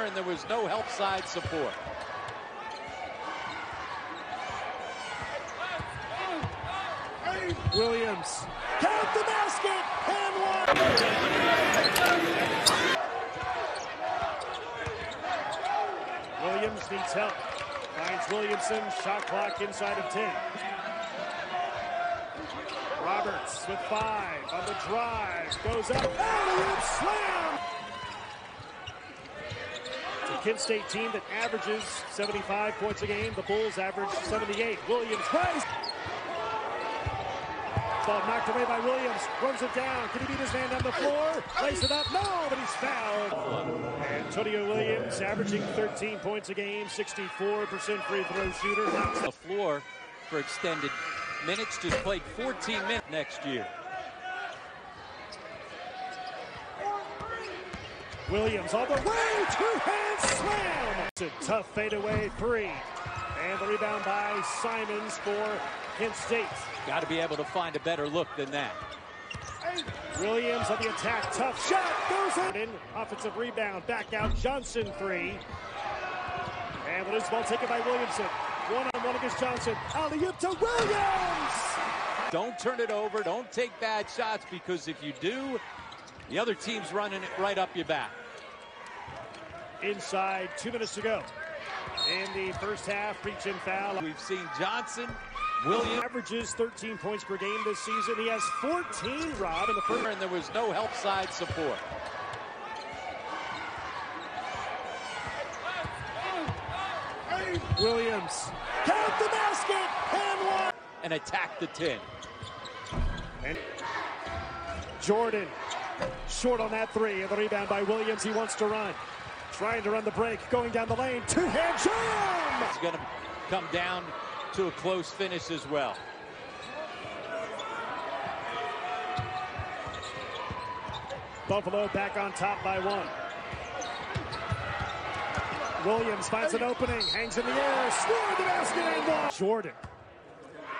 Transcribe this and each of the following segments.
And there was no help side support. Williams, count the basket, and one. Williams needs help. Finds Williamson, shot clock inside of 10. Roberts with 5 on the drive, goes up, and it's slam. Kent State team that averages 75 points a game. The Bulls average 78. Williams tries. Ball knocked away by Williams. Runs it down. Can he beat his man down the floor? Lays it up. No, but he's fouled. Antonio Williams averaging 13 points a game. 64% free throw shooter. Knocks the floor for extended minutes. Just played 14 minutes next year. Williams all the way, two-hand slam! It's a tough fadeaway three. And the rebound by Simons for Kent State. Got to be able to find a better look than that. Williams on the attack, tough shot, goes in. Offensive rebound, back out, Johnson three. And the loose ball taken by Williamson. One-on-one against Johnson, alley-oop to Williams! Don't turn it over, don't take bad shots, because if you do, the other team's running it right up your back. Inside, 2 minutes to go. In the first half, reach-in foul. We've seen Johnson, Williams. Averages 13 points per game this season. He has 14, Rob, in the first. And there was no help side support. Williams, count the basket, and one. And attack the 10. And Jordan. Short on that three, and the rebound by Williams. He wants to run. Trying to run the break, going down the lane. Two-hand jam! It's going to come down to a close finish as well. Buffalo back on top by one. Williams finds an opening, hangs in the air, scored the basket and one. Jordan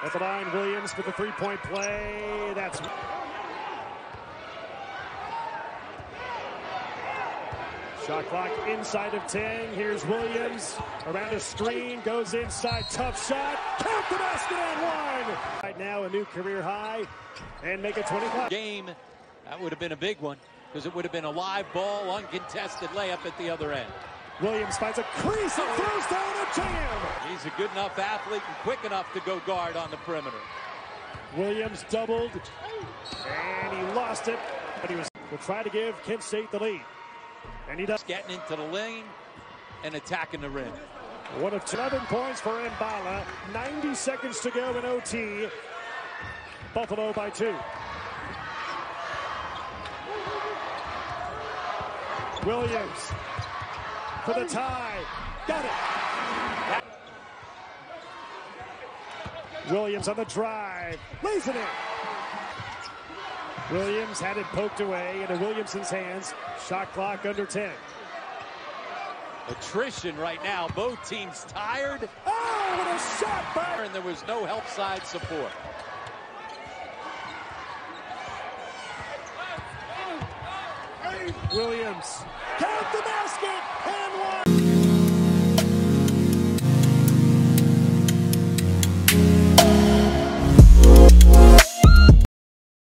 at the line, Williams for the three-point play. That's... Shot clock inside of 10. Here's Williams. Around a screen. Goes inside. Tough shot. Count the basket and one. Right now a new career high. And make it 25. Game. That would have been a big one. Because it would have been a live ball. Uncontested layup at the other end. Williams finds a crease and throws down a jam. He's a good enough athlete and quick enough to go guard on the perimeter. Williams doubled. And he lost it. But he will try to give Kent State the lead. And he does. Getting into the lane and attacking the rim. One of 11 points for Mbala. 90 seconds to go in OT. Buffalo by 2. Williams for the tie. Got it. Williams on the drive. Lays it in. Williams had it poked away into Williamson's hands. Shot clock under 10. Attrition right now. Both teams tired. Oh, what a shot by... And there was no help side support. Williams, count the basket, and one.